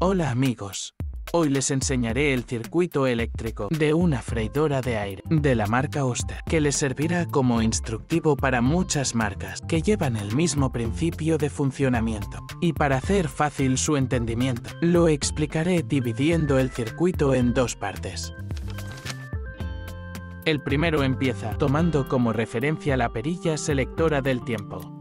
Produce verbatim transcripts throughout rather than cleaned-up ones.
Hola amigos, hoy les enseñaré el circuito eléctrico de una freidora de aire de la marca Oster, que les servirá como instructivo para muchas marcas que llevan el mismo principio de funcionamiento. Y para hacer fácil su entendimiento, lo explicaré dividiendo el circuito en dos partes. El primero empieza tomando como referencia la perilla selectora del tiempo,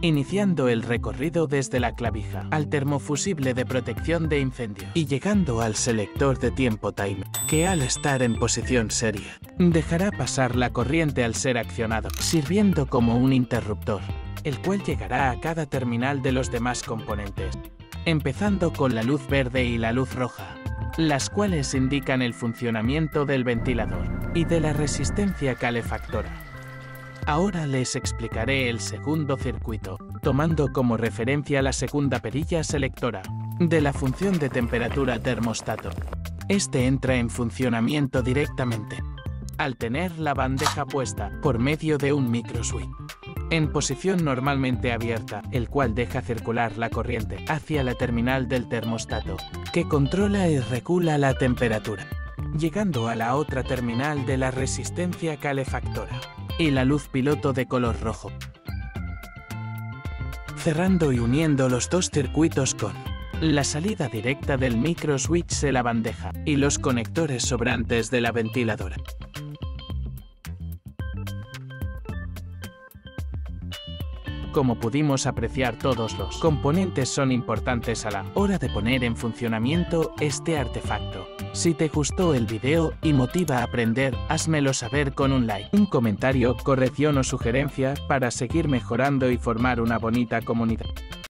iniciando el recorrido desde la clavija al termofusible de protección de incendios y llegando al selector de tiempo timer, que al estar en posición seria dejará pasar la corriente al ser accionado, sirviendo como un interruptor, el cual llegará a cada terminal de los demás componentes, empezando con la luz verde y la luz roja, las cuales indican el funcionamiento del ventilador y de la resistencia calefactora. Ahora les explicaré el segundo circuito, tomando como referencia la segunda perilla selectora de la función de temperatura termostato. Este entra en funcionamiento directamente al tener la bandeja puesta por medio de un microswitch en posición normalmente abierta, el cual deja circular la corriente hacia la terminal del termostato, que controla y regula la temperatura, llegando a la otra terminal de la resistencia calefactora y la luz piloto de color rojo, cerrando y uniendo los dos circuitos con la salida directa del micro switch de la bandeja y los conectores sobrantes de la ventiladora. Como pudimos apreciar, todos los componentes son importantes a la hora de poner en funcionamiento este artefacto. Si te gustó el video y motiva a aprender, házmelo saber con un like, un comentario, corrección o sugerencia para seguir mejorando y formar una bonita comunidad.